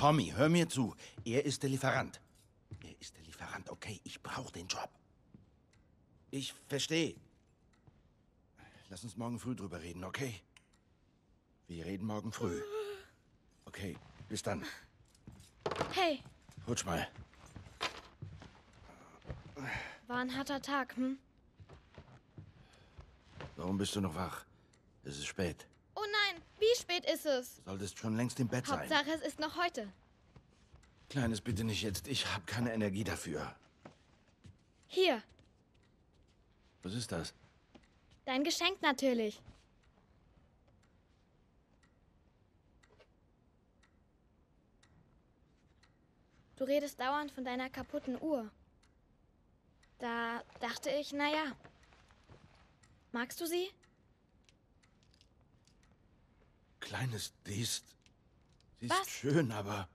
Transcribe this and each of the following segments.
Tommy, hör mir zu. Er ist der Lieferant. Er ist der Lieferant, okay. Ich brauche den Job. Ich verstehe. Lass uns morgen früh drüber reden, okay? Wir reden morgen früh. Okay, bis dann. Hey. Rutsch mal. War ein harter Tag, hm? Warum bist du noch wach? Es ist spät. Oh nein, wie spät ist es? Du solltest schon längst im Bett sein. Hauptsache, es ist noch heute. Kleines, bitte nicht jetzt. Ich habe keine Energie dafür. Hier. Was ist das? Dein Geschenk natürlich. Du redest dauernd von deiner kaputten Uhr. Da dachte ich, naja. Magst du sie? Kleines, sie ist schön, aber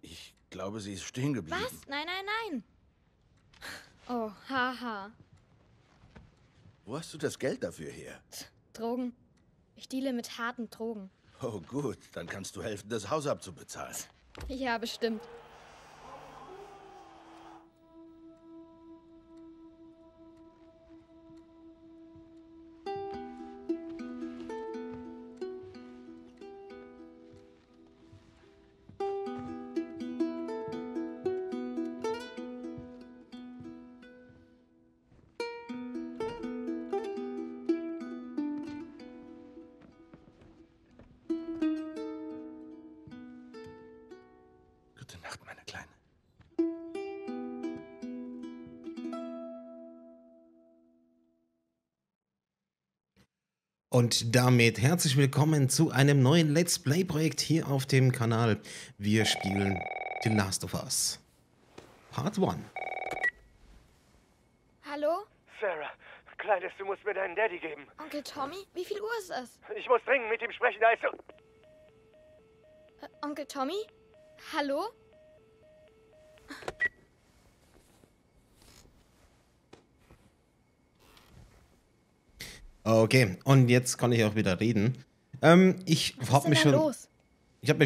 ich glaube, sie ist stehen geblieben. Was? Nein, nein, nein. Oh, haha. Wo hast du das Geld dafür her? Drogen. Ich deale mit harten Drogen. Oh gut, dann kannst du helfen, das Haus abzubezahlen. Ja, bestimmt. Und damit herzlich willkommen zu einem neuen Let's Play-Projekt hier auf dem Kanal. Wir spielen The Last of Us Part 1. Hallo? Sarah, Kleines, du musst mir deinen Daddy geben. Onkel Tommy, wie viel Uhr ist es? Ich muss dringend mit ihm sprechen, also... Onkel Tommy? Hallo? Okay, und jetzt kann ich auch wieder reden. Ich habe mich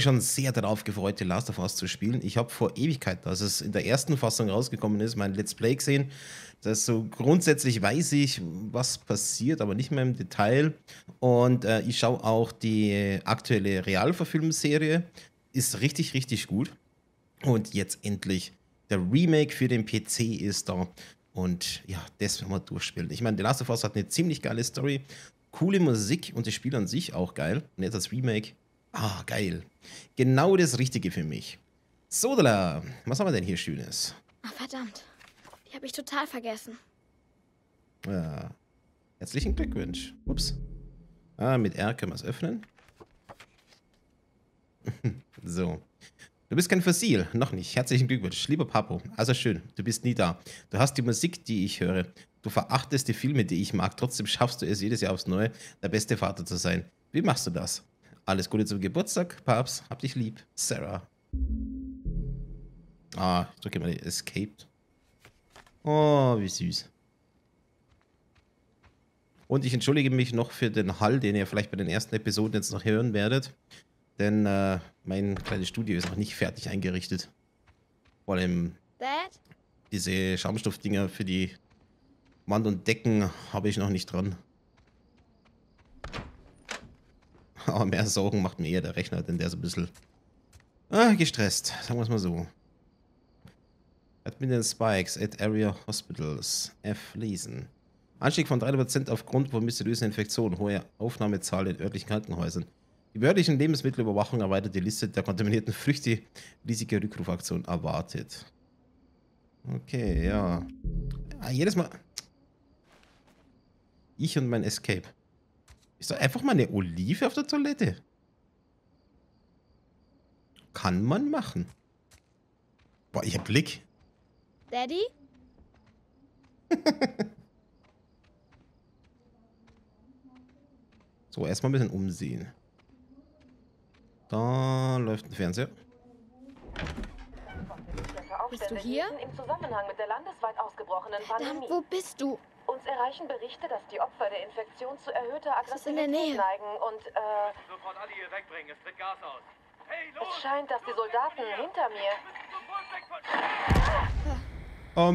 schon sehr darauf gefreut, The Last of Us zu spielen. Ich habe vor Ewigkeit, als es in der ersten Fassung rausgekommen ist, mein Let's Play gesehen. Das so grundsätzlich weiß ich, was passiert, aber nicht mehr im Detail. Und ich schaue auch die aktuelle Realverfilmungsserie. Ist richtig, richtig gut. Und jetzt endlich der Remake für den PC ist da. Und ja, das werden wir durchspielen. Ich meine, The Last of Us hat eine ziemlich geile Story, coole Musik und das Spiel an sich auch geil. Und jetzt das Remake. Ah, geil. Genau das Richtige für mich. Sodala, was haben wir denn hier Schönes? Ach, verdammt. Die habe ich total vergessen. Ja. Herzlichen Glückwunsch. Ups. Ah, mit R können wir es öffnen. So. Du bist kein Fossil, noch nicht. Herzlichen Glückwunsch, lieber Papo. Also schön, du bist nie da. Du hast die Musik, die ich höre. Du verachtest die Filme, die ich mag. Trotzdem schaffst du es jedes Jahr aufs Neue, der beste Vater zu sein. Wie machst du das? Alles Gute zum Geburtstag, Papst. Hab dich lieb, Sarah. Ah, ich drücke mal die Escaped. Oh, wie süß. Und ich entschuldige mich noch für den Hall, den ihr vielleicht bei den ersten Episoden jetzt noch hören werdet. Denn mein kleines Studio ist noch nicht fertig eingerichtet. Vor allem diese Schaumstoffdinger für die Wand und Decken habe ich noch nicht dran. Aber mehr Sorgen macht mir eher der Rechner, denn der ist ein bisschen gestresst. Sagen wir es mal so. Admin Spikes at Area Hospitals. F. Lesen. Anstieg von 3% aufgrund von mysteriösen Infektionen. Hohe Aufnahmezahl in örtlichen Krankenhäusern. Die behördliche Lebensmittelüberwachung erweitert die Liste der kontaminierten Früchte. Riesige Rückrufaktion erwartet. Okay, ja. Ah, jedes Mal. Ich und mein Escape. Ist da einfach mal eine Olive auf der Toilette? Kann man machen. Boah, ich hab Blick. Daddy? So, erstmal ein bisschen umsehen. Da läuft ein Fernseher. Bist du hier? Im Zusammenhang mit der landesweit ausgebrochenen Pandemie. Verdammt, wo bist du? Uns erreichen Berichte, dass die Opfer der Infektion zu erhöhter Aggressivität neigen und sofort alle hier wegbringen, es tritt Gas aus. Es scheint, dass die Soldaten hinter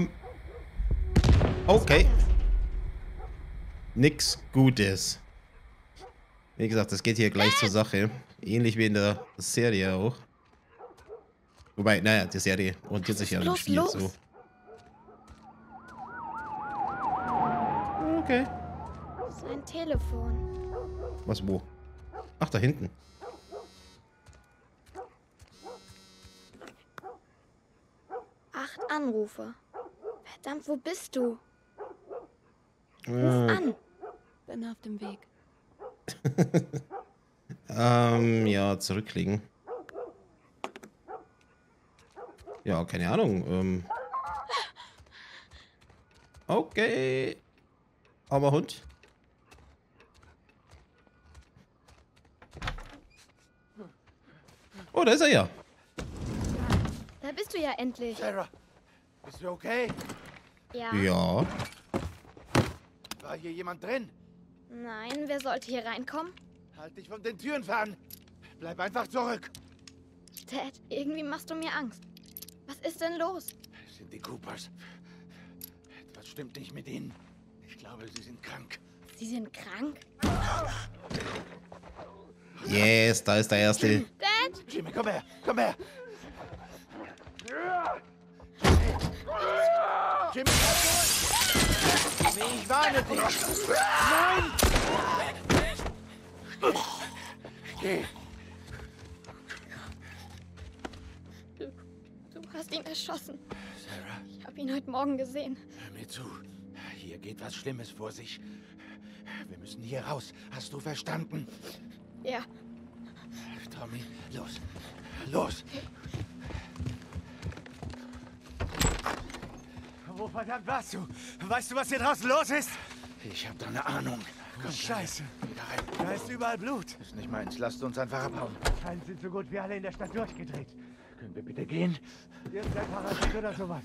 mir... Okay. Nix Gutes. Wie gesagt, das geht hier gleich zur Sache. Ähnlich wie in der Serie auch. Wobei, naja, die Serie orientiert sich ja an dem Spiel so. Okay. Das ist ein Telefon. Was, wo? Ach, da hinten. Acht Anrufe. Verdammt, wo bist du? Ruf an. Bin auf dem Weg. Ja, zurücklegen. Ja, keine Ahnung. Okay. Aber Hund. Oh, da ist er ja. Da bist du ja endlich. Sarah, bist du okay? Ja. Ja. War hier jemand drin? Nein, wer sollte hier reinkommen? Halt dich von den Türen fern. Bleib einfach zurück. Dad, irgendwie machst du mir Angst. Was ist denn los? Es sind die Coopers. Etwas stimmt nicht mit ihnen. Ich glaube, sie sind krank. Sie sind krank? Yes, da ist der Erste. Dad! Jimmy, komm her, komm her! Jimmy, komm her! Nee, ich warne dich! Nein! Geh! Du hast ihn erschossen. Sarah? Ich habe ihn heute Morgen gesehen. Hör mir zu. Hier geht was Schlimmes vor sich. Wir müssen hier raus. Hast du verstanden? Ja. Tommy, los. Los. Wo verdammt warst du? Weißt du, was hier draußen los ist? Ich hab da eine Ahnung. Komm, Scheiße. Da ist überall Blut. Ist nicht meins. Lasst uns einfach abhauen. Scheint sind so gut wie alle in der Stadt durchgedreht. Können wir bitte gehen? Hier ist ein Parasit oder sowas.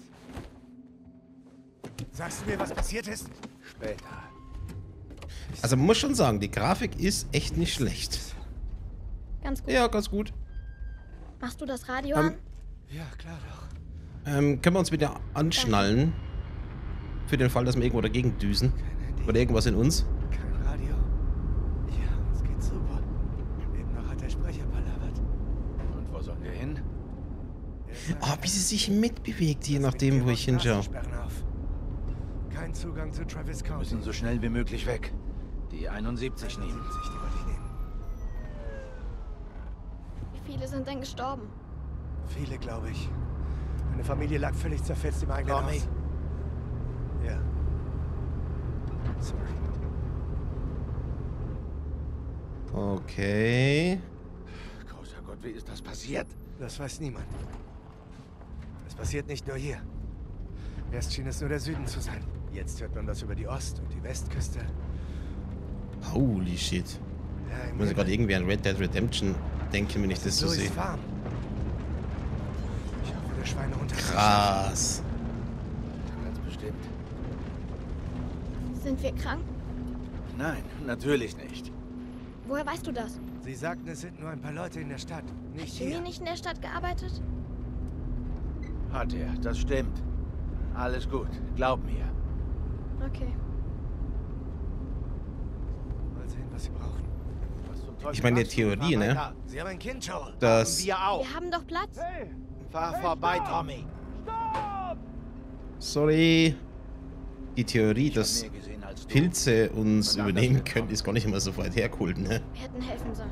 Sagst du mir, was passiert ist? Später. Also man muss schon sagen, die Grafik ist echt nicht schlecht. Ganz gut. Ja, ganz gut. Machst du das Radio an? Ja, klar doch. Können wir uns wieder anschnallen? Für den Fall, dass wir irgendwo dagegen düsen. Oder irgendwas in uns. Kein Radio. Ja, es geht super. Eben noch hat der Sprecher palavert. Und wo sollen wir hin? Oh, wie sie sich mitbewegt, je nachdem, wo ich hinschaue. Kein Zugang zu Travis County. Wir müssen so schnell wie möglich weg. Die 71 nehmen. Wie viele sind denn gestorben? Viele, glaube ich. Meine Familie lag völlig zerfetzt im eigenen Haus. Ja. Sorry. Okay. Großer Gott, wie ist das passiert? Das weiß niemand. Das passiert nicht nur hier. Erst schien es nur der Süden zu sein. Jetzt hört man das über die Ost- und die Westküste. Holy shit. Ja, ich muss gerade irgendwie an Red Dead Redemption denken, wenn ich das so sehe. Farm. Ich hoffe, der Schweinehund hat krass. Ganz bestimmt. Sind wir krank? Nein, natürlich nicht. Woher weißt du das? Sie sagten, es sind nur ein paar Leute in der Stadt. Nicht hier. Hat Jimmy nicht in der Stadt gearbeitet? Hat er, das stimmt. Alles gut, glaub mir. Okay. Mal sehen, was sie brauchen. Ich meine, die Theorie, ne? Sie haben ein Kind, Joel. Das. Wir auch. Wir haben doch Platz. Hey, fahr vorbei, stopp. Tommy. Stopp! Sorry. Die Theorie, dass Pilze uns übernehmen können, ist gar nicht immer so weit hergeholt, ne? Wir hätten helfen sollen.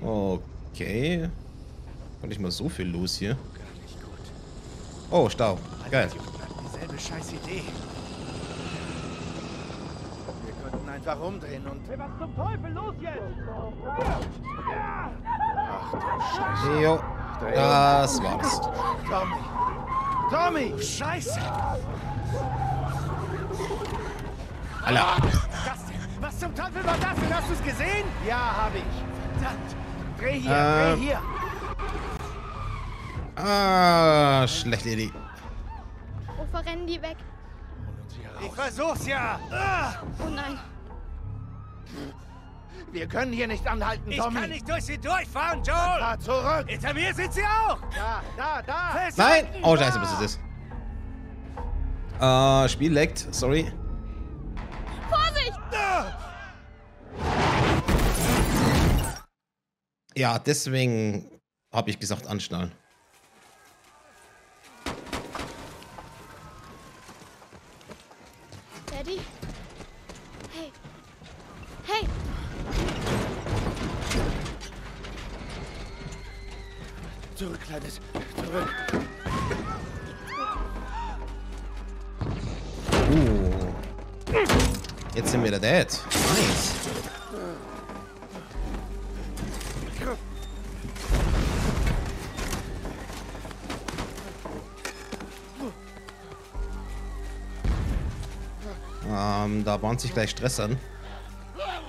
Okay. Kann ich mal so viel los hier? Oh, Stau. Geil. Dieselbe scheiß Idee. Wir könnten einfach rumdrehen und... Hey, was zum Teufel los jetzt? Ach du Scheiße. Jo. Das war's. Tommy! Tommy! Scheiße! Alter! Was zum Teufel war das denn? Hast du's gesehen? Ja, hab ich. Verdammt! Dreh hier, dreh hier. Ah, schlechte Idee. Wo verrennen die weg? raus. Ich versuch's ja. Oh nein. Wir können hier nicht anhalten, Tommy. Ich kann nicht durch sie durchfahren, Joel. Da zurück. Hinter mir sind sie auch. Da. Nein. Oh, scheiße, was ist das? Spiel laggt. Sorry. Vorsicht. Ja, deswegen habe ich gesagt, anschnallen. Daddy? Hey. Hey! Zurück, Kleines. Zurück. Jetzt sind wir da dead. Nice. Da bahnt sich gleich Stress an. Dad?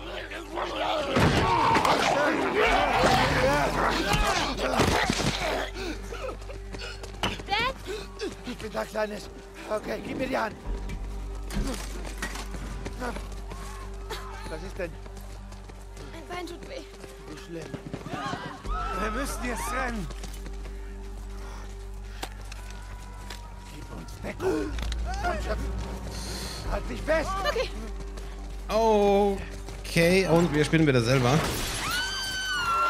Ich bin da, Kleines. Okay, gib mir die Hand. Was ist denn? Mein Bein tut weh. Wie schlimm. Wir müssen jetzt rennen. Gib uns Deckung. Halt dich fest! Okay. Okay, und wir spielen wieder selber.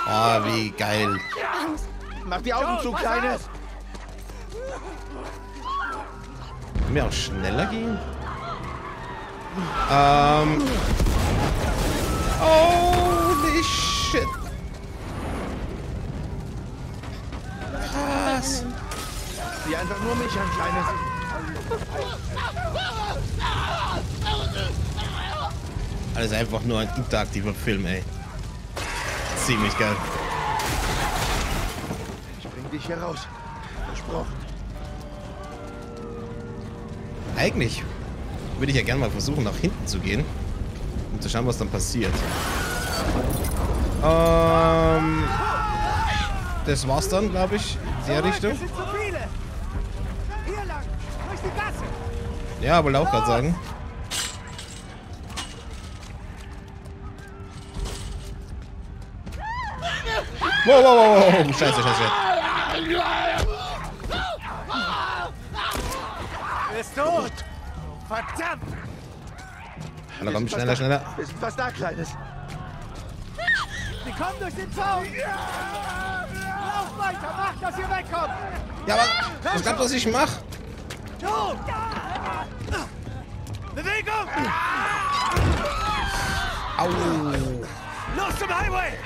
Oh, wie geil. Mach die Augen zu, Kleines! Können wir auch schneller gehen? Holy shit! Krass! Sieh einfach nur mich an, Kleines. Alles einfach nur ein interaktiver Film, ey. Ziemlich geil. Ich bring dich hier raus. Versprochen. Eigentlich würde ich ja gerne mal versuchen, nach hinten zu gehen. Um zu schauen, was dann passiert. Das war's dann, glaube ich. In der Richtung. Ja, wollte auch gerade sagen. Wow. Scheiße. Er ist tot. Verdammt. Na komm, schneller. Ist was da, Kleines. Sie kommen durch den Zaun. Lauf weiter, macht, dass ihr wegkommt. Ja, aber was glaubt, was ich mach? Bewegung! Au! Los zum Highway!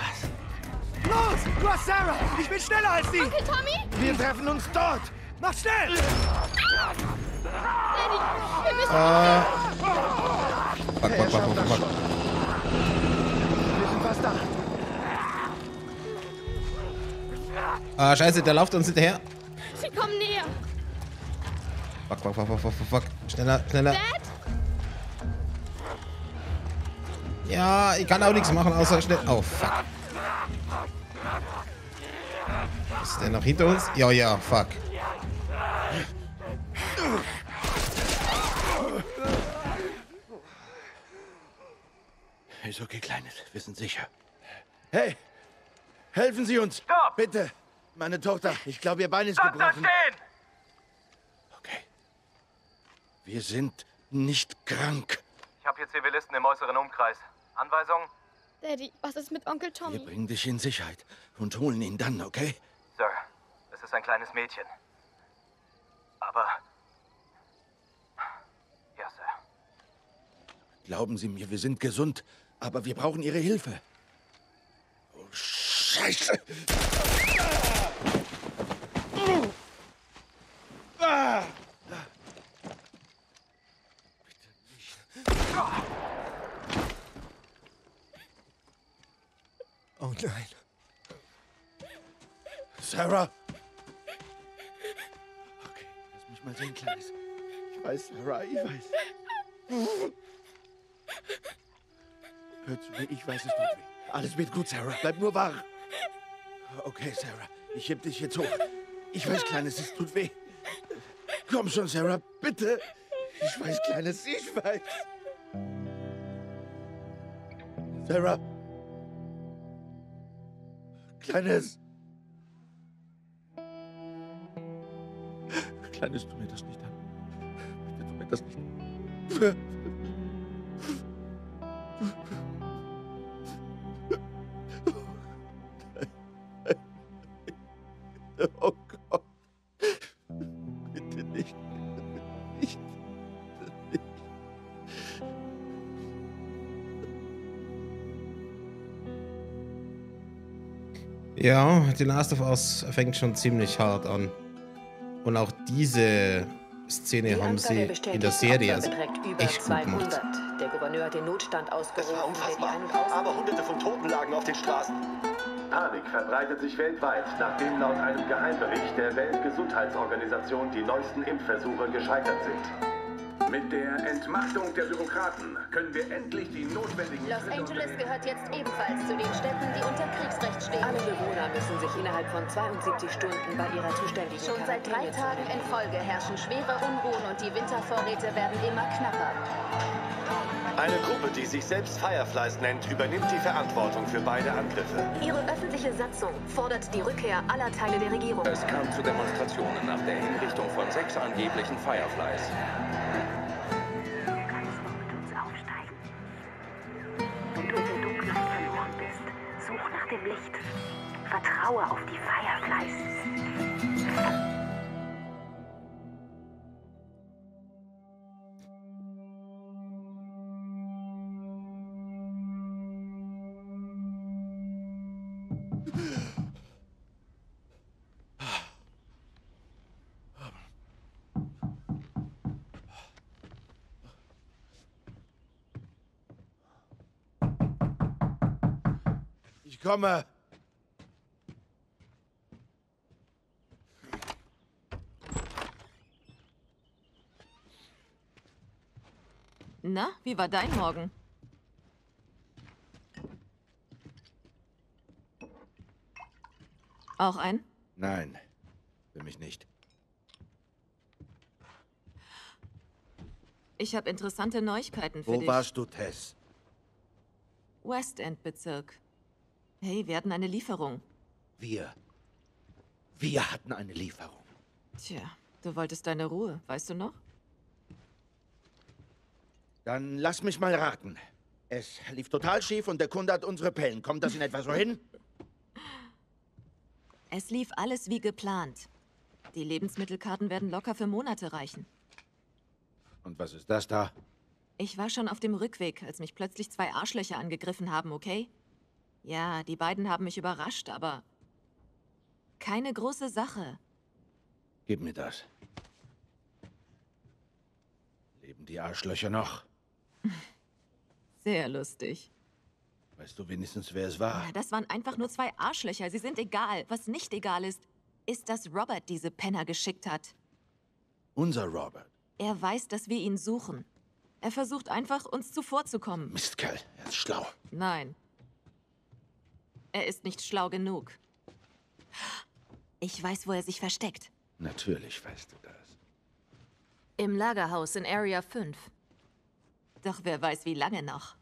Los! Du hast Sarah! Ich bin schneller als sie! Onkel Tommy? Wir treffen uns dort! Mach schnell! Daddy, wir müssen... Fuck. Wir sind fast da. Ah, scheiße, der läuft uns hinterher. Sie kommen näher. Fuck. Schneller. Dad? Ja, ich kann auch nichts machen, außer schnell... Oh, fuck. Ist der noch hinter uns? Ja, fuck. Ist okay, Kleines. Wir sind sicher. Hey! Helfen Sie uns! Stop. Bitte! Meine Tochter, ich glaube, ihr Bein ist gebrochen. Wir sind nicht krank. Ich habe hier Zivilisten im äußeren Umkreis. Anweisung? Daddy, was ist mit Onkel Tommy? Wir bringen dich in Sicherheit und holen ihn dann, okay? Sir, es ist ein kleines Mädchen. Aber... Ja, Sir. Glauben Sie mir, wir sind gesund, aber wir brauchen Ihre Hilfe. Oh, Scheiße! Oh nein. Sarah! Okay, lass mich mal sehen, Kleines. Ich weiß, Sarah, ich weiß. Hör zu mir, ich weiß es nicht mehr. Alles wird gut, Sarah. Bleib nur wach. Okay, Sarah, ich heb dich jetzt hoch. Ich weiß, Kleines, es tut weh. Komm schon, Sarah, bitte. Ich weiß, Kleines, ich weiß. Sarah. Kleines. Kleines, tu mir das nicht an. Bitte tu mir das nicht an. Oh Gott. Bitte nicht. Bitte nicht. Bitte nicht. Ja, The Last of Us fängt schon ziemlich hart an. Und auch diese Szene haben sie in der Serie also echt gut gemacht. Der Gouverneur hat den Notstand ausgerufen. Das war unfassbar. Aber Hunderte von Toten lagen auf den Straßen. Panik verbreitet sich weltweit, nachdem laut einem Geheimbericht der Weltgesundheitsorganisation die neuesten Impfversuche gescheitert sind. Mit der Entmachtung der Bürokraten können wir endlich die notwendigen... Los Angeles gehört jetzt ebenfalls zu den Städten, die unter Kriegsrecht stehen. Alle Bewohner müssen sich innerhalb von 72 Stunden bei ihrer Zuständigkeit... Schon seit 3 Tagen in Folge herrschen schwere Unruhen und die Wintervorräte werden immer knapper. Eine Gruppe, die sich selbst Fireflies nennt, übernimmt die Verantwortung für beide Angriffe. Ihre öffentliche Satzung fordert die Rückkehr aller Teile der Regierung. Es kam zu Demonstrationen nach der Hinrichtung von 6 angeblichen Fireflies. Du kannst noch mit uns aufsteigen. Wenn du in der Dunkelheit verloren bist, such nach dem Licht. Vertraue auf die Fireflies. Ich komme. Na, wie war dein Morgen? Auch ein? Nein, für mich nicht. Ich habe interessante Neuigkeiten für dich. Wo warst du, Tess? Westend-Bezirk. Hey, wir hatten eine Lieferung. Wir hatten eine Lieferung. Tja, du wolltest deine Ruhe, weißt du noch? Dann lass mich mal raten. Es lief total schief und der Kunde hat unsere Pillen. Kommt das in etwa so hin? Es lief alles wie geplant. Die Lebensmittelkarten werden locker für Monate reichen. Und was ist das da? Ich war schon auf dem Rückweg, als mich plötzlich 2 Arschlöcher angegriffen haben, okay? Ja, die beiden haben mich überrascht, aber keine große Sache. Gib mir das. Leben die Arschlöcher noch? Sehr lustig. Weißt du wenigstens, wer es war? Ja, das waren einfach nur 2 Arschlöcher. Sie sind egal. Was nicht egal ist, ist, dass Robert diese Penner geschickt hat. Unser Robert? Er weiß, dass wir ihn suchen. Er versucht einfach, uns zuvorzukommen. Mistkerl, er ist schlau. Nein. Er ist nicht schlau genug. Ich weiß, wo er sich versteckt. Natürlich weißt du das. Im Lagerhaus in Area 5. Doch wer weiß, wie lange noch.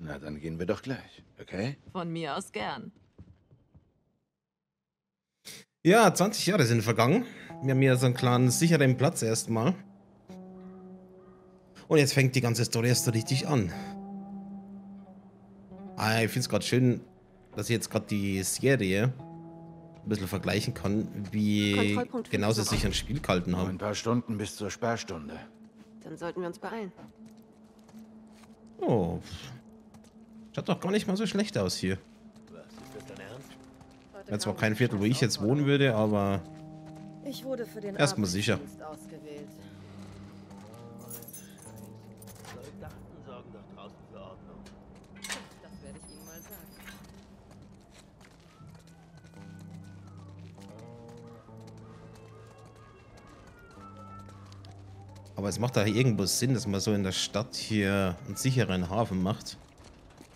Na, dann gehen wir doch gleich, okay? Von mir aus gern. Ja, 20 Jahre sind vergangen. Wir haben hier so einen kleinen, sicheren Platz erstmal. Und jetzt fängt die ganze Story erst so richtig an. Ah, ich finde es gerade schön, dass ich jetzt gerade die Serie ein bisschen vergleichen kann, wie genau sie sich an Spiel gehalten haben. Ein paar Stunden bis zur Sperrstunde. Dann sollten wir uns beeilen. Oh. Schaut doch gar nicht mal so schlecht aus hier. Wäre zwar kein Viertel, wo ich jetzt wohnen würde, aber erstmal sicher. Aber es macht da irgendwo Sinn, dass man so in der Stadt hier einen sicheren Hafen macht,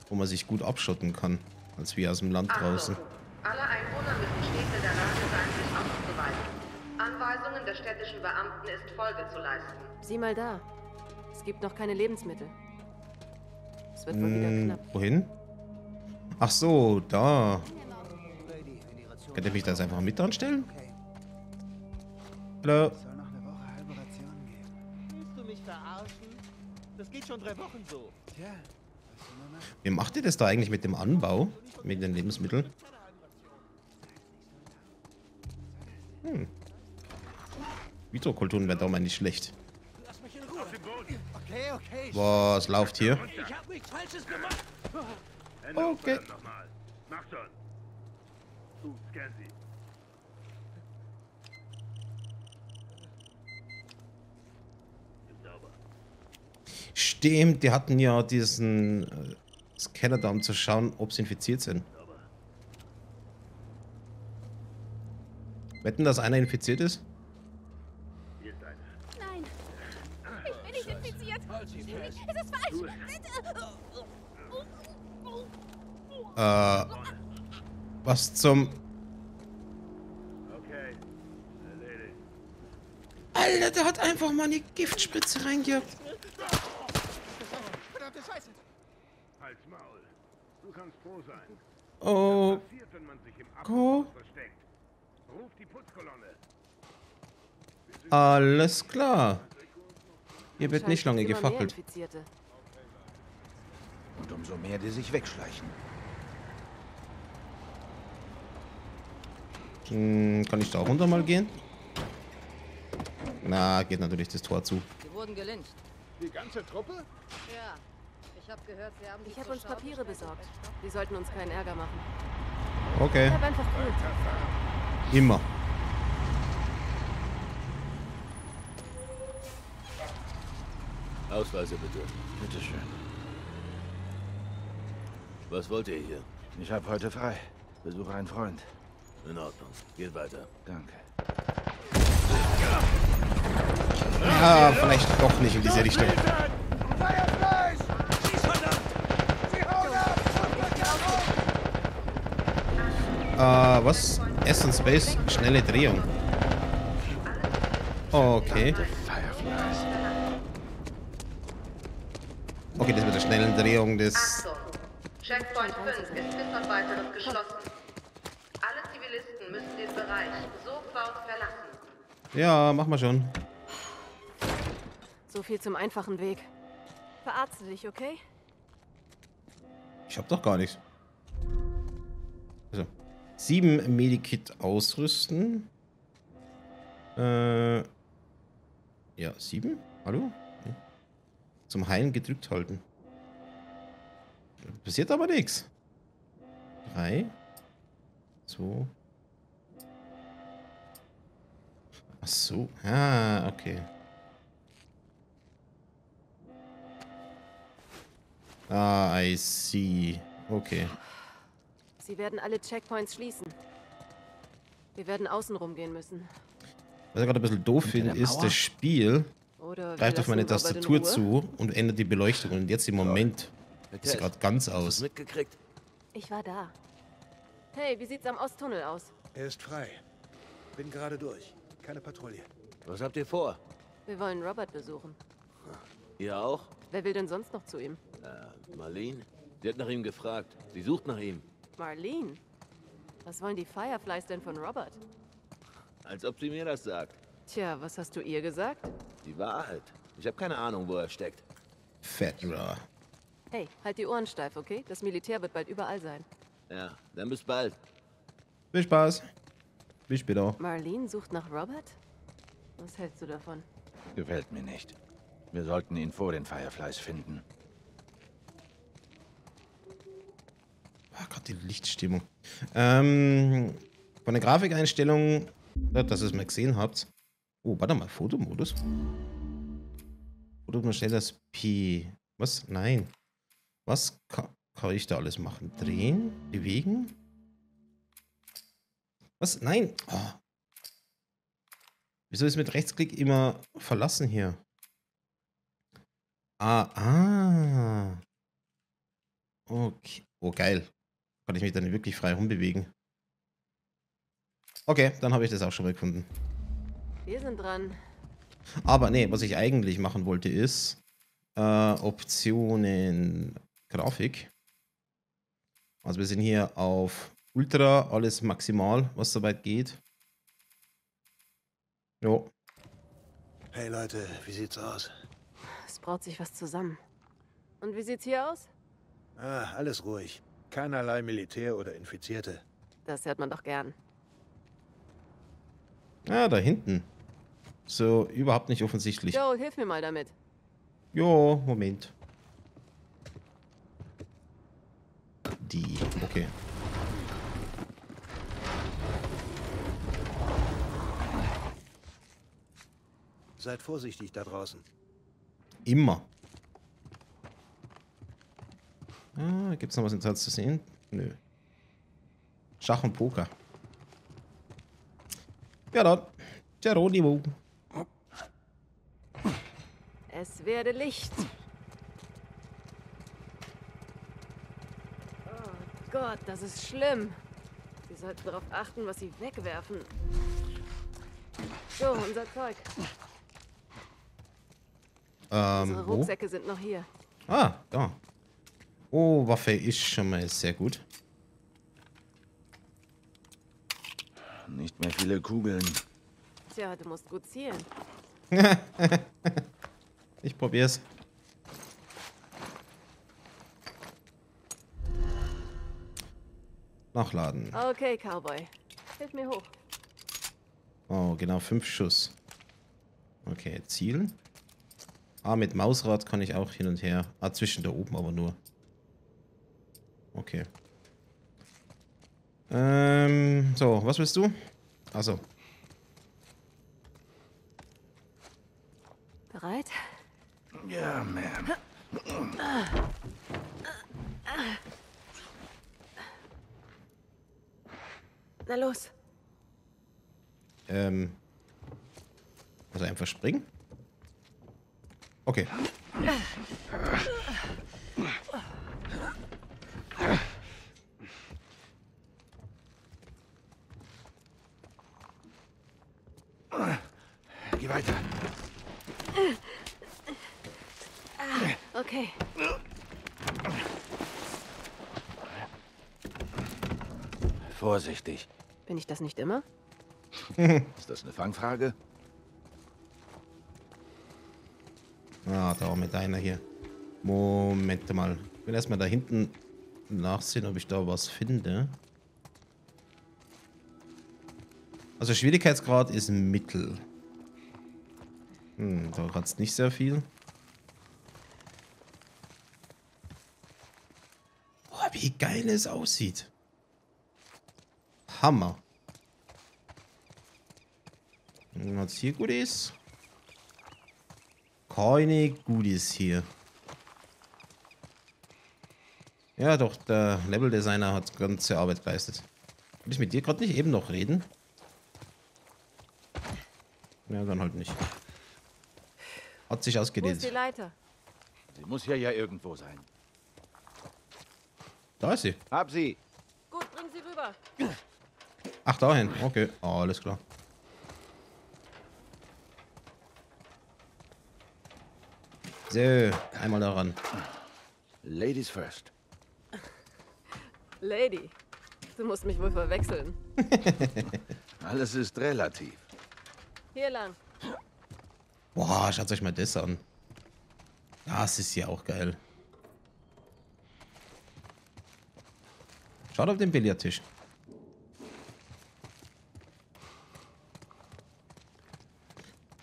wo man sich gut abschotten kann, als wir aus dem Land draußen. Achtung. Alle Einwohner müssen stets in der Lage sein, sich aufzuweisen. Anweisungen der städtischen Beamten ist Folge zu leisten. Sieh mal da. Es gibt noch keine Lebensmittel. Es wird wohl wieder knapp. Wohin? Ach so, da. Könnt ihr mich da jetzt einfach mit dran stellen? Hallo? Willst du mich verarschen? Das geht schon 3 Wochen so. Tja. Wie macht ihr das da eigentlich mit dem Anbau? Mit den Lebensmitteln? Hm. Vitrokulturen wären doch mal nicht schlecht. Boah, es läuft hier. Okay. Stimmt, die hatten ja diesen Scanner da, um zu schauen, ob sie infiziert sind. Wetten, dass einer infiziert ist? Hier ist einer. Nein, ich bin nicht infiziert. Es ist falsch. Bitte. Was zum... Okay. Alter, der hat einfach mal eine Giftspritze reingejagt. Halt's Maul. Du kannst froh sein. Oh. Was passiert, wenn man sich im Abgrund versteckt? Ruf die Putzkolonne. Alles klar. Hier wird nicht lange gefackelt. Und umso mehr die sich wegschleichen. Kann ich da auch runter mal gehen? Na, geht natürlich das Tor zu. Wir wurden gelyncht. Die ganze Truppe? Ja. Ich habe gehört, sie haben... Ich habe uns Papiere besorgt. Die sollten uns keinen Ärger machen. Okay. Ich habe einfach Glück. Immer. Ausweise bitte. Bitteschön. Was wollt ihr hier? Ich habe heute frei. Besuche einen Freund. In Ordnung. Geht weiter. Danke. Ah, vielleicht doch nicht in diese Richtung. Fireflies! Was? S und Space, schnelle Drehung. Okay. Okay, das mit der schnellen Drehung des... Achtung! Checkpoint 5 ist bis auf weiteres geschlossen. Alle Zivilisten müssen den Bereich sofort verlassen. Ja, mach mal schon. So viel zum einfachen Weg. Verarzte dich, okay? Ich hab doch gar nichts. Also, 7 Medikit ausrüsten. Ja, 7? Hallo? Okay. Zum Heilen gedrückt halten. Passiert aber nichts. 3. 2. Ach so. Ah, okay. Ah, I see. Okay. Sie werden alle Checkpoints schließen. Wir werden außen rumgehen müssen. Was ich gerade ein bisschen doof finde, ist, das Spiel greift auf meine Tastatur zu und ändert die Beleuchtung. Und jetzt im Moment ist sie gerade ganz aus. Ich war da. Hey, wie sieht's am Osttunnel aus? Er ist frei. Bin gerade durch. Keine Patrouille. Was habt ihr vor? Wir wollen Robert besuchen. Ihr auch? Wer will denn sonst noch zu ihm? Marlene? Sie hat nach ihm gefragt. Sie sucht nach ihm. Marlene? Was wollen die Fireflies denn von Robert? Als ob sie mir das sagt. Tja, was hast du ihr gesagt? Die Wahrheit. Ich habe keine Ahnung, wo er steckt. Fedra. Hey, halt die Ohren steif, okay? Das Militär wird bald überall sein. Ja, dann bis bald. Viel Spaß. Bis später. Marlene sucht nach Robert? Was hältst du davon? Gefällt mir nicht. Wir sollten ihn vor den Fireflies finden. Ach Gott, die Lichtstimmung. Von der Grafikeinstellung, dass ihr es mal gesehen habt. Oh, warte mal, Fotomodus? Fotomodus stellt das P. Was? Nein. Was kann ich da alles machen? Drehen? Bewegen? Was? Nein! Oh. Wieso ist mit Rechtsklick immer verlassen hier? Ah. Okay. Oh, geil. Kann ich mich dann wirklich frei rumbewegen? Okay, dann habe ich das auch schon mal gefunden. Wir sind dran. Aber nee, was ich eigentlich machen wollte ist Optionen Grafik. Also wir sind hier auf Ultra, alles maximal, was soweit geht. Jo. Hey Leute, wie sieht's aus? Es braut sich was zusammen. Und wie sieht's hier aus? Ah, alles ruhig. Keinerlei Militär oder Infizierte. Das hört man doch gern. Ah, da hinten. So, überhaupt nicht offensichtlich. Jo, hilf mir mal damit. Jo, Moment. Die, okay. Seid vorsichtig da draußen. Immer. Ah, gibt's noch was im Satz zu sehen? Nö. Schach und Poker. Ja dann. Geronimo. Es werde Licht. Oh Gott, das ist schlimm. Sie sollten darauf achten, was sie wegwerfen. So, unser Zeug. Unsere Rucksäcke sind noch hier. Ah, da. Oh, Waffe ist schon mal sehr gut. Nicht mehr viele Kugeln. Tja, du musst gut zielen. Ich probier's. Nachladen. Okay, Cowboy. Hilf mir hoch. Oh, genau, 5 Schuss. Okay, zielen. Ah, mit Mausrad kann ich auch hin und her. Ah, zwischen da oben aber nur. Okay. So, was willst du? Achso. Bereit? Ja, Ma'am. Na los. Also einfach springen? Okay. Geh weiter. Okay. Vorsichtig. Bin ich das nicht immer? Ist das eine Fangfrage? Ah, da mit einer hier. Moment mal. Ich will erstmal da hinten nachsehen, ob ich da was finde. Also Schwierigkeitsgrad ist mittel. Hm, da ratzt nicht sehr viel. Boah, wie geil es aussieht. Hammer. Was hier gut ist. Keine Goodies hier. Ja, doch, der Level-Designer hat ganze Arbeit geleistet. Will ich mit dir gerade nicht eben noch reden? Ja, dann halt nicht. Hat sich ausgedehnt. Wo ist die Leiter? Sie muss hier ja irgendwo sein. Da ist sie. Hab sie. Gut, bring sie rüber. Ach, dahin. Okay, oh, alles klar. So, einmal daran. Ladies first. Lady, du musst mich wohl verwechseln. Alles ist relativ. Hier lang. Boah, schaut euch mal das an. Das ist ja auch geil. Schaut auf den Billardtisch.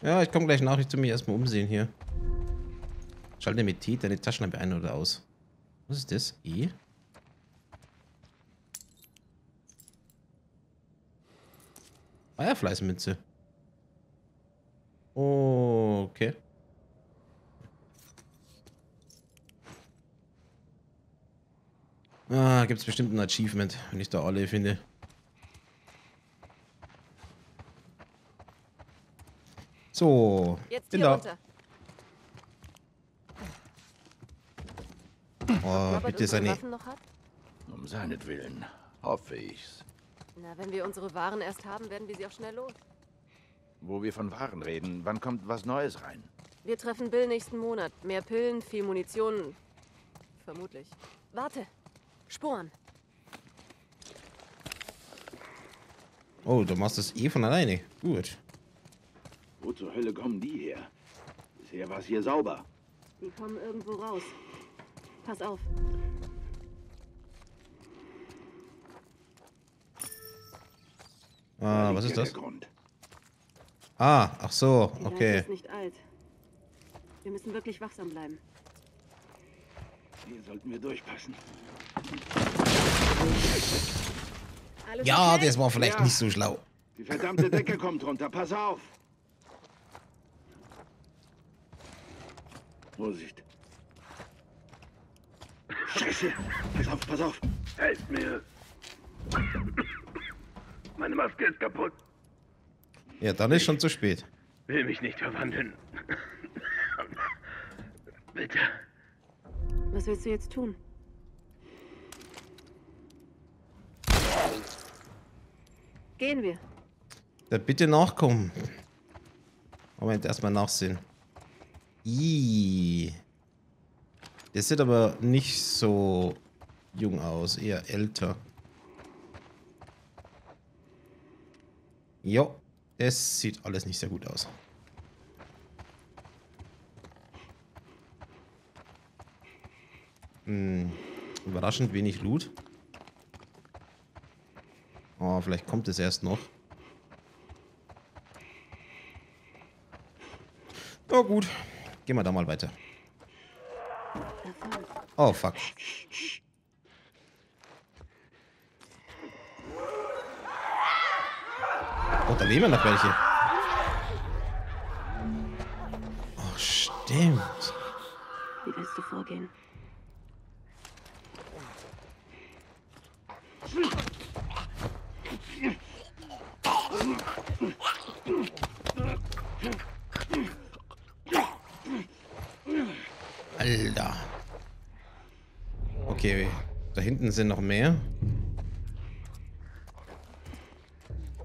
Ja, ich komme gleich nach. Ich tu mich erstmal umsehen hier. Schalte mit T deine Taschenlampe ein oder aus. Was ist das? E? Fireflies-Münze. Oh, okay. Ah, gibt's bestimmt ein Achievement, wenn ich da alle finde. So, jetzt bin da. Runter. Oh, gibt es eine... Um seinetwillen, hoffe ich's. Na, wenn wir unsere Waren erst haben, werden wir sie auch schnell los. Wo wir von Waren reden, wann kommt was Neues rein? Wir treffen Bill nächsten Monat. Mehr Pillen, viel Munition. Vermutlich. Warte. Sporen. Oh, du machst das eh von alleine. Gut. Wo zur Hölle kommen die her? Bisher war es hier sauber. Die kommen irgendwo raus. Pass auf. Ah, was ist das? Ah, ach so, okay. Ist nicht alt. Wir müssen wirklich wachsam bleiben. Hier sollten wir durchpassen. Alles ja, okay? Das war vielleicht nicht so schlau. Die verdammte Decke kommt runter, pass auf! Vorsicht. Scheiße! Pass auf! Helft mir! Meine Maske ist kaputt. Ja, dann ist schon zu spät. Will mich nicht verwandeln. Bitte. Was willst du jetzt tun? Gehen wir. Da bitte nachkommen. Moment, erstmal nachsehen. Ihhh. Der sieht aber nicht so jung aus, eher älter. Jo, es sieht alles nicht sehr gut aus. Hm, überraschend wenig Loot. Oh, vielleicht kommt es erst noch. Na gut, gehen wir da mal weiter. Oh, fuck. Oh, da leben noch welche. Oh, stimmt. Wie willst du vorgehen? Alter. Okay, da hinten sind noch mehr.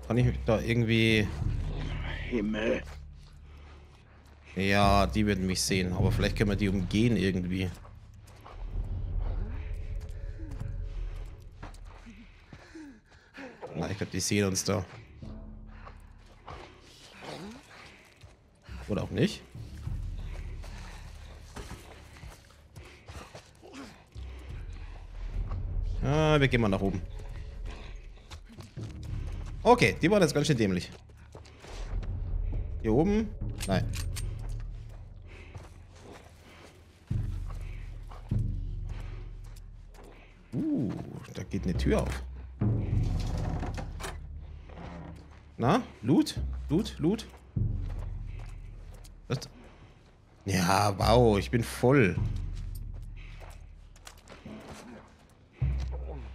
Kann ich mich da irgendwie... Himmel. Ja, die werden mich sehen, aber vielleicht können wir die umgehen irgendwie. Na, ich glaube, die sehen uns da. Oder auch nicht. Ah, wir gehen mal nach oben. Okay, die war jetzt ganz schön dämlich. Hier oben? Nein. Da geht eine Tür auf. Na? Loot? Loot? Loot? Was? Ja, wow, ich bin voll.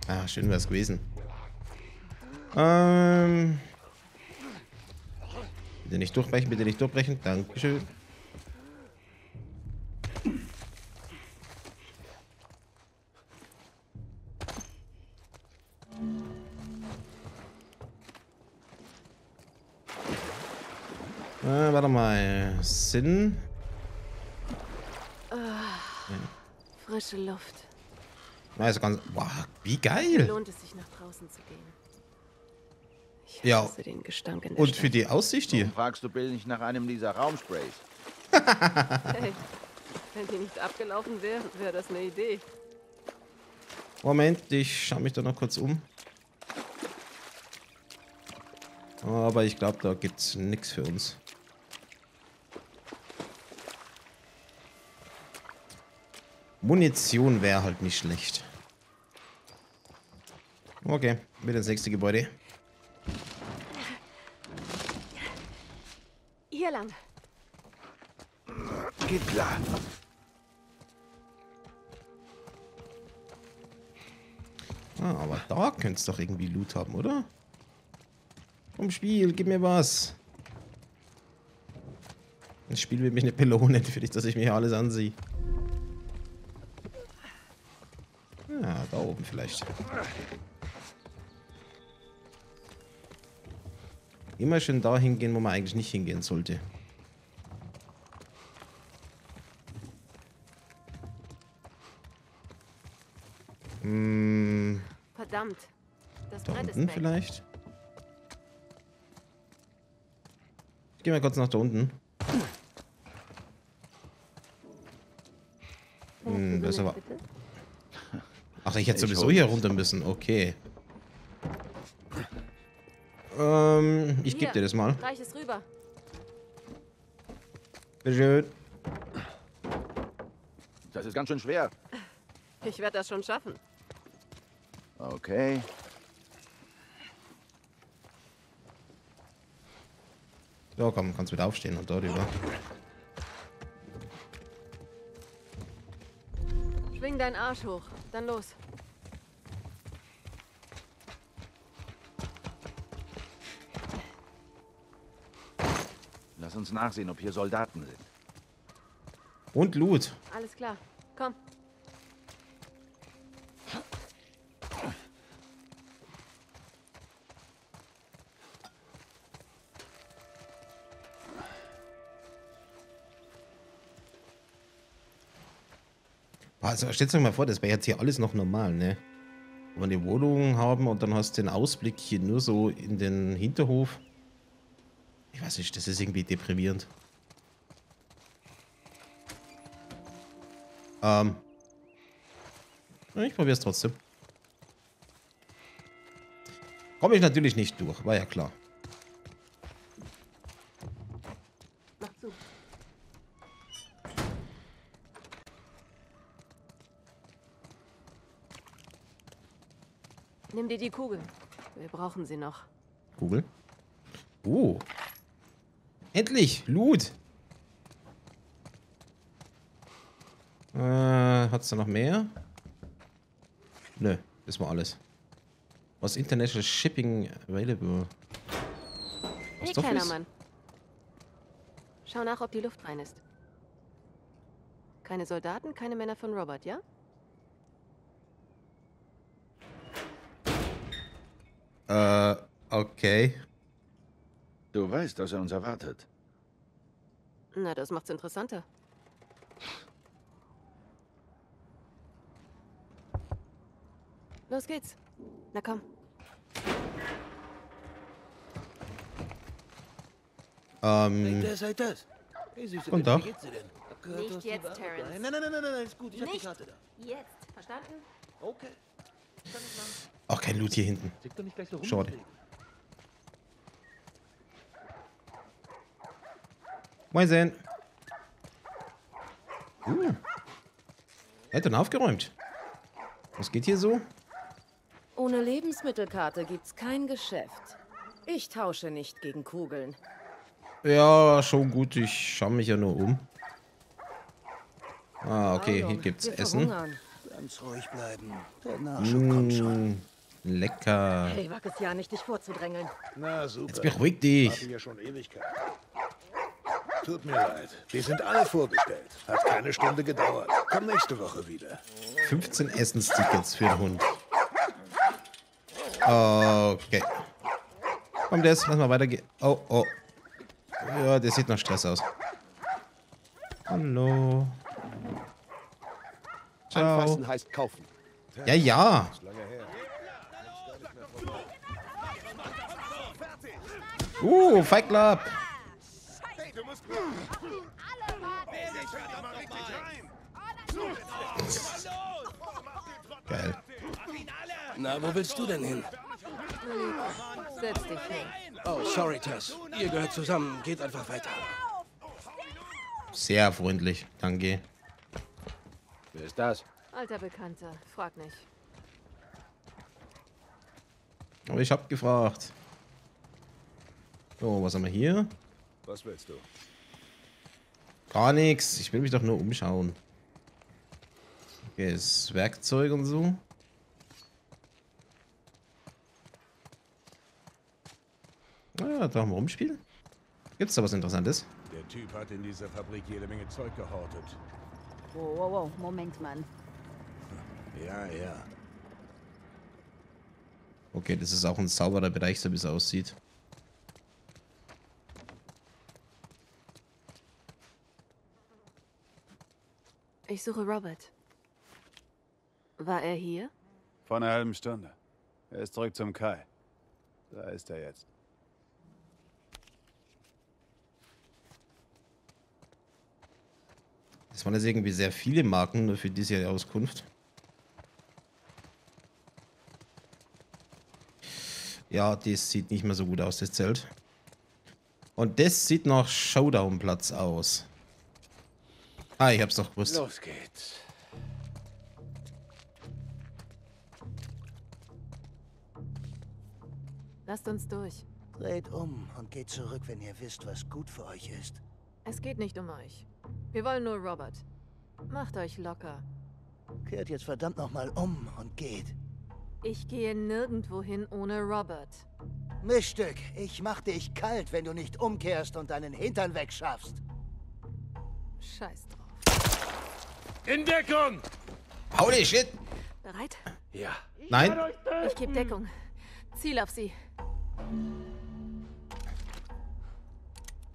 Ah, schön wäre es gewesen. Bitte nicht durchbrechen, dankeschön. Warte mal, Sinn. Frische Luft. Also ganz, wow, wie geil. Lohnt es sich, nach draußen zu gehen. Ja, den Gestank in der und für die Aussicht hier. Warum fragst du Bill nicht nach einem dieser Raumsprays? Hey, wenn die nicht abgelaufen wäre, wäre das eine Idee. Moment, ich schaue mich da noch kurz um. Aber ich glaube, da gibt es nichts für uns. Munition wäre halt nicht schlecht. Okay, mit ins nächste Gebäude. Hier lang. Geht klar. Ah, aber da könnte es doch irgendwie Loot haben, oder? Komm, Spiel, gib mir was. Das Spiel will mich nicht belohnen, für dich, dass ich mir hier alles ansehe. Ja, da oben vielleicht. Immer schön dahin gehen, wo man eigentlich nicht hingehen sollte. Verdammt. Das Brett ist weg. Vielleicht? Geh mal kurz nach da unten. Besser war. Ach, ich hätte sowieso hier runter müssen. Okay. Ich gebe dir das mal. Reich es rüber. Bitte. Das ist ganz schön schwer. Ich werde das schon schaffen. Okay. So, komm, kannst wieder aufstehen und dort über. Schwing deinen Arsch hoch, dann los. Lass uns nachsehen, ob hier Soldaten sind. Und Loot. Alles klar, komm. Also stellt euch mal vor, das wäre jetzt hier alles noch normal, ne? Wenn wir eine Wohnung haben und dann hast du den Ausblick hier nur so in den Hinterhof. Ich weiß nicht, das ist irgendwie deprimierend. Ich probiere es trotzdem. Komme ich natürlich nicht durch, war ja klar. Mach zu. Nimm dir die Kugel. Wir brauchen sie noch. Kugel? Oh. Endlich! Loot! Hat's da noch mehr? Nö, das war alles. Was International Shipping available? Nee, kleiner Mann. Schau nach, ob die Luft rein ist. Keine Soldaten, keine Männer von Robert, ja? Okay. Du weißt, dass er uns erwartet. Na, das macht's interessanter. Los geht's. Na komm. Und doch. Nicht jetzt, Terrence. Nein, nein, nein, nein, nein, ist gut. Ich hab die Karte da. Jetzt. Verstanden? Okay. Auch kein Loot hier hinten. Schade. Moin sehen. Er hat dann aufgeräumt. Was geht hier so? Ohne Lebensmittelkarte gibt's kein Geschäft. Ich tausche nicht gegen Kugeln. Ja, schon gut. Ich schaue mich ja nur um. Ah, okay. Hier gibt's Essen. Ganz ruhig bleiben. Der Nachschub kommt schon. Lecker. Hey, wag es ja nicht, dich vorzudrängeln. Na, super. Jetzt beruhig dich. Ja, schon Ewigkeit. Tut mir leid. Die sind alle vorbestellt. Hat keine Stunde gedauert. Komm nächste Woche wieder. 15 Essenstickets für den Hund. Okay. Komm, lass mal weitergehen. Oh, oh. Ja, das sieht nach Stress aus. Hallo. Ciao. Anfassen heißt kaufen. Ja, ja. Fight Club. Geil. Na, wo willst du denn hin? Setz dich hin. Oh, sorry, Tess. Ihr gehört zusammen. Geht einfach weiter. Sehr freundlich. Danke. Wer ist das? Alter Bekannter. Frag nicht. Aber ich hab gefragt. So, was haben wir hier? Was willst du? Gar nichts. Ich will mich doch nur umschauen. Okay, ist Werkzeug und so. Ah, da haben wir rumspielen. Gibt's da was Interessantes? Der Typ hat in dieser Fabrik jede Menge Zeug gehortet. Wow, wow, wow. Moment, Mann. Ja, ja. Okay, das ist auch ein sauberer Bereich, so wie es aussieht. Ich suche Robert. War er hier? Vor einer halben Stunde. Er ist zurück zum Kai. Da ist er jetzt. Das waren jetzt irgendwie sehr viele Marken für diese Auskunft. Ja, das sieht nicht mehr so gut aus, das Zelt. Und das sieht nach Showdown-Platz aus. Ah, ich hab's doch gewusst. Los geht's. Lasst uns durch. Dreht um und geht zurück, wenn ihr wisst, was gut für euch ist. Es geht nicht um euch. Wir wollen nur Robert. Macht euch locker. Kehrt jetzt verdammt nochmal um und geht. Ich gehe nirgendwo hin ohne Robert. Miststück, ich mach dich kalt, wenn du nicht umkehrst und deinen Hintern wegschaffst. Scheiß drauf. In Deckung! Holy shit! Bereit? Ja. Nein? Ich geb Deckung. Ziel auf sie.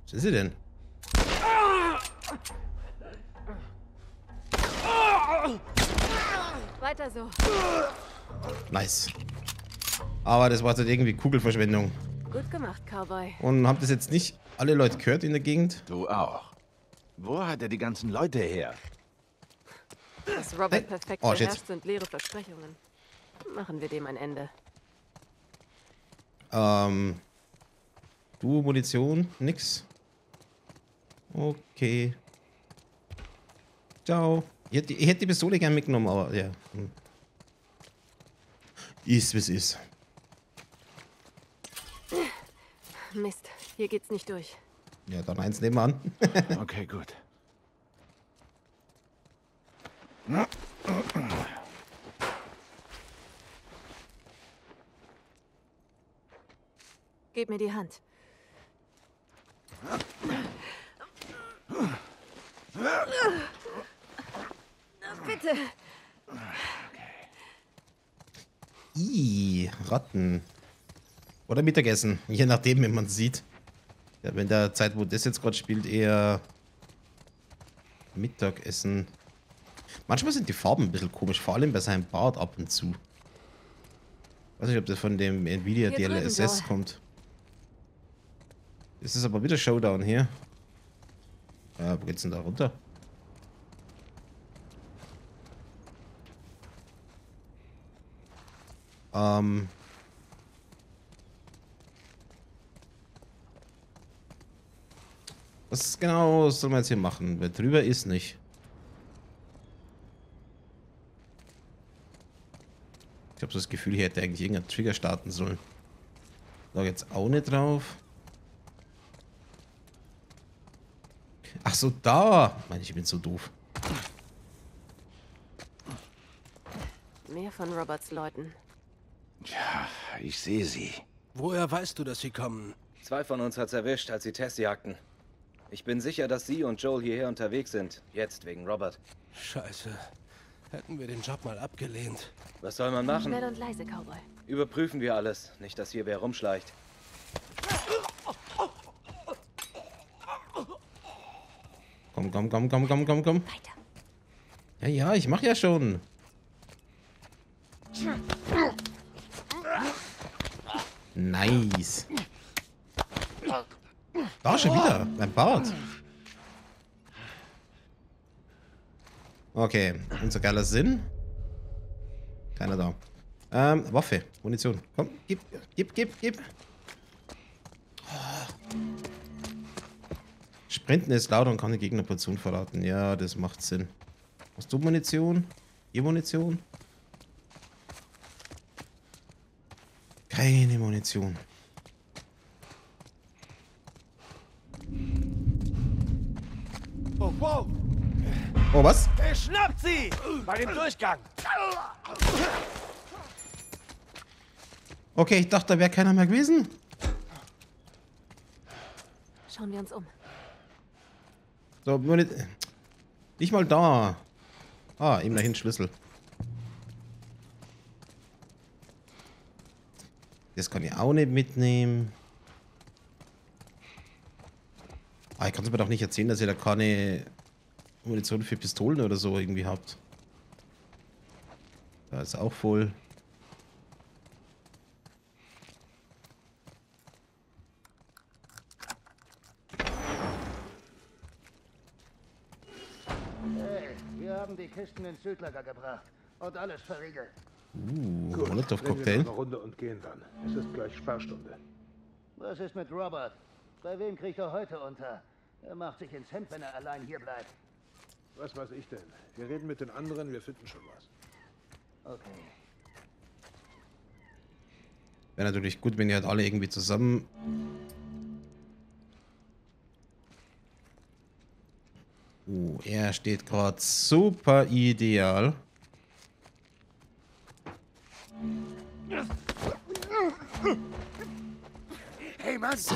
Was ist sie denn? Weiter so. Nice. Aber das war jetzt irgendwie Kugelverschwendung. Gut gemacht, Cowboy. Und habt das jetzt nicht alle Leute gehört in der Gegend? Du auch. Wo hat er die ganzen Leute her? Dass Robert perfekt beherrscht, sind leere Versprechungen. Machen wir dem ein Ende. Du, Munition, nix. Okay. Ciao. Ich hätte die Pistole gern mitgenommen, aber ja. Ist, wie es ist. Mist, hier geht's nicht durch. Ja, dann eins nehmen wir an. Okay, gut. Gib mir die Hand. Bitte. Okay. Ratten. Oder Mittagessen. Je nachdem, wie man es sieht. Ja, wenn der Zeit, wo das jetzt gerade spielt, eher Mittagessen. Manchmal sind die Farben ein bisschen komisch. Vor allem bei seinem Bart ab und zu. Ich weiß nicht, ob das von dem NVIDIA DLSS kommt. Das ist aber wieder Showdown hier. Wo geht's denn da runter? Was genau soll man jetzt hier machen? Wer drüber ist, nicht. Ich habe so das Gefühl, hier hätte eigentlich irgendein Trigger starten sollen. Da jetzt auch nicht drauf. Ach so, da! Mann, ich bin so doof. Mehr von Roberts Leuten. Ja, ich sehe sie. Woher weißt du, dass sie kommen? 2 von uns hat's erwischt, als sie Tess jagten. Ich bin sicher, dass sie und Joel hierher unterwegs sind. Jetzt wegen Robert. Scheiße. Hätten wir den Job mal abgelehnt. Was soll man machen? Schnell und leise, Cowboy. Überprüfen wir alles. Nicht, dass hier wer rumschleicht. Komm, komm, komm, komm, komm, komm, komm. Weiter. Ja, ja, ich mach ja schon. Nice. Da schon wieder. Mein Bart. Okay, unser geiler Sinn. Keiner da. Waffe, Munition. Komm, gib, gib, gib, gib. Oh. Sprinten ist lauter und kann die Gegnerposition verraten. Ja, das macht Sinn. Hast du Munition? Hier Munition? Keine Munition. Oh, wow. Oh, was? Er schnappt sie! Bei dem Durchgang! Okay, ich dachte, da wäre keiner mehr gewesen. Schauen wir uns um. So, nicht mal da. Ah, eben dahin Schlüssel. Das kann ich auch nicht mitnehmen. Ah, ich kann es mir doch nicht erzählen, dass ihr da keine Munition für Pistolen oder so irgendwie habt. Da ist auch voll. Hey, wir haben die Kisten ins Südlager gebracht und alles verriegelt. Molotov-Cocktail. Eine Runde und gehen dann. Es ist gleich Sperrstunde. Was ist mit Robert? Bei wem kriegt er heute unter? Er macht sich ins Hemd, wenn er allein hier bleibt. Was weiß ich denn? Wir reden mit den anderen, wir finden schon was. Okay. Wäre natürlich gut, wenn ihr halt alle irgendwie zusammen... Er steht gerade super ideal. Hey Mann! So.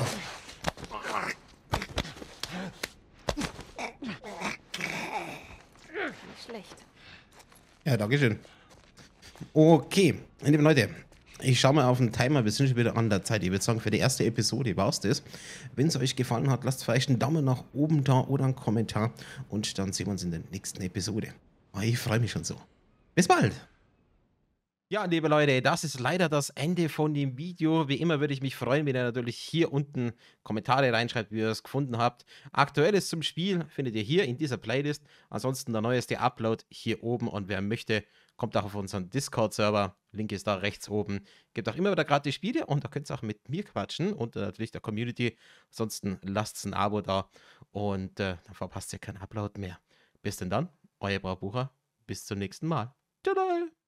Schlecht. Ja, dankeschön. Okay, liebe Leute, ich schaue mal auf den Timer, wir sind schon wieder an der Zeit. Ich würde sagen, für die erste Episode war es das. Wenn es euch gefallen hat, lasst vielleicht einen Daumen nach oben da oder einen Kommentar und dann sehen wir uns in der nächsten Episode. Ich freue mich schon so. Bis bald! Ja, liebe Leute, das ist leider das Ende von dem Video. Wie immer würde ich mich freuen, wenn ihr natürlich hier unten Kommentare reinschreibt, wie ihr es gefunden habt. Aktuelles zum Spiel findet ihr hier in dieser Playlist. Ansonsten der neueste Upload hier oben. Und wer möchte, kommt auch auf unseren Discord-Server. Link ist da rechts oben. Gibt auch immer wieder gratis Spiele und da könnt ihr auch mit mir quatschen und natürlich der Community. Ansonsten lasst ein Abo da und dann verpasst ihr keinen Upload mehr. Bis denn dann, euer Braubucher. Bis zum nächsten Mal. Tschüss.